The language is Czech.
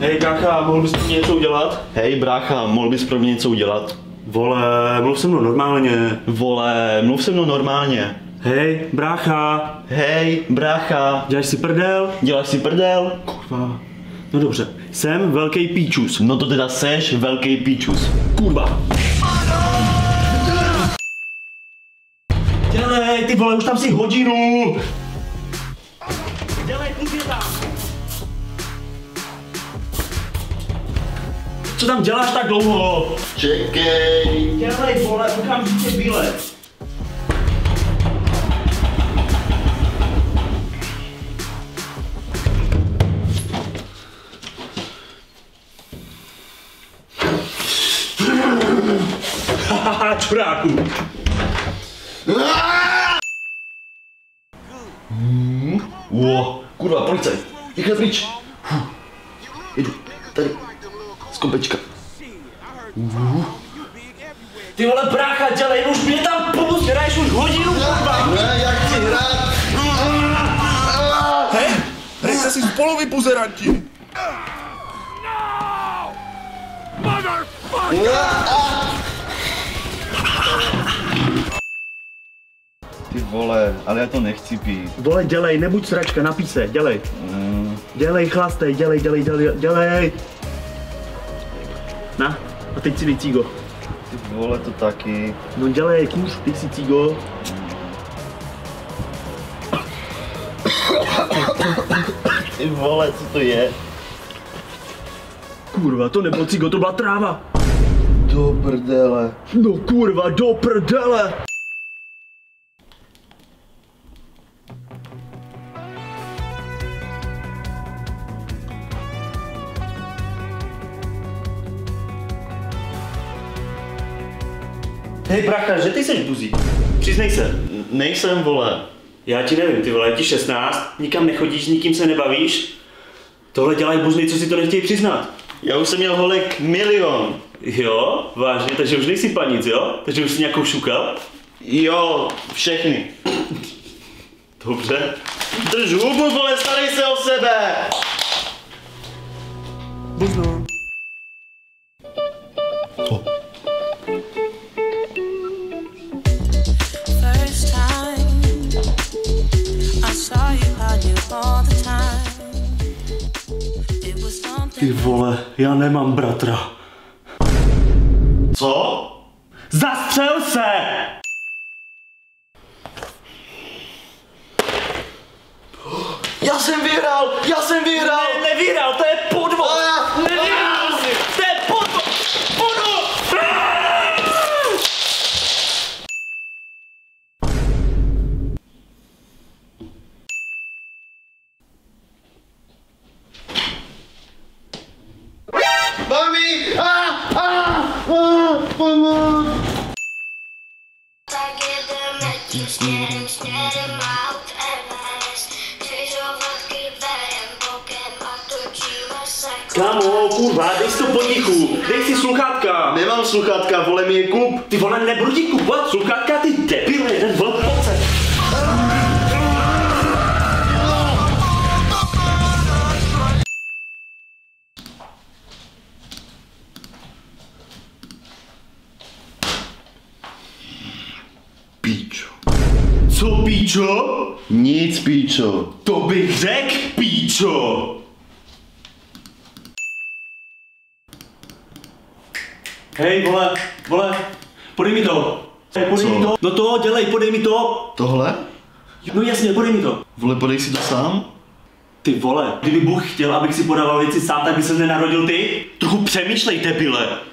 Hej brácha, mohl bys pro mě něco udělat? Vole, mluv se mnou normálně. Hej brácha. Děláš si prdel? Kurva. No dobře, jsem velký píčus. No to teda seš velký píčus. Kurva. Dělej, ty vole, už tam si hodinu. Dělej, ty tam. Co tam děláš tak dlouho? Čekej! Dělej, vole, okamžitě výlet! Hahaha, čuráku! Kurva, policaj! Rychle pryč! Jedu, tady. Skopečka. Ty vole brácha, dělej, už mě tam pomoct, hraješ už hodinu, kurva. Ne, jak chci hrát. Hej, nejste si spolu vypuzeranti. No! Motherfucker! Ty vole, ale já to nechci pít. Vole, dělej, nebuď sračka, napij se, dělej. Dělej, chlastej, dělej. Na, a teď si dej cígo. Ty vole, to taky. No dělej, kus, teď si cígo. Ty vole, co to je? Kurva, to nebylo cígo, to byla tráva. Do prdele. No kurva, do prdele. Hej bracha, že ty seš buzí? Přiznej se. Nejsem, vole. Já ti nevím, ty vole, ti 16, nikam nechodíš, nikým se nebavíš. Tohle dělají buzny, co si to nechtějí přiznat. Já už jsem měl holek milion. Jo? Vážně, takže už nejsi panic, jo? Takže už jsi nějakou šukal? Jo, všechny. Dobře. Drž hubu, vole, starej se o sebe! Buzno. Ty vole, já nemám bratra. Co? Zastřel se! Já jsem vyhrál! Ne, nevyhrál, to je podvod! Nevyhrál jsi! To je podvod! Kámo, kurva, dej si to potichu, dej si sluchátka. Nemám sluchátka, vole, mi je kup. Ty vole, nebudu ti kupovat sluchátka, ty debile, jeden vole, pocet. Co, píčo? Nic, píčo. To bych řekl, píčo. Hej, vole, podej mi to. No to, dělej, podej mi to. Tohle? No jasně, podej mi to. Vole, podej si to sám? Ty vole, kdyby Bůh chtěl, abych si podával věci sám, tak by se nenarodil ty? Trochu přemýšlej, debile.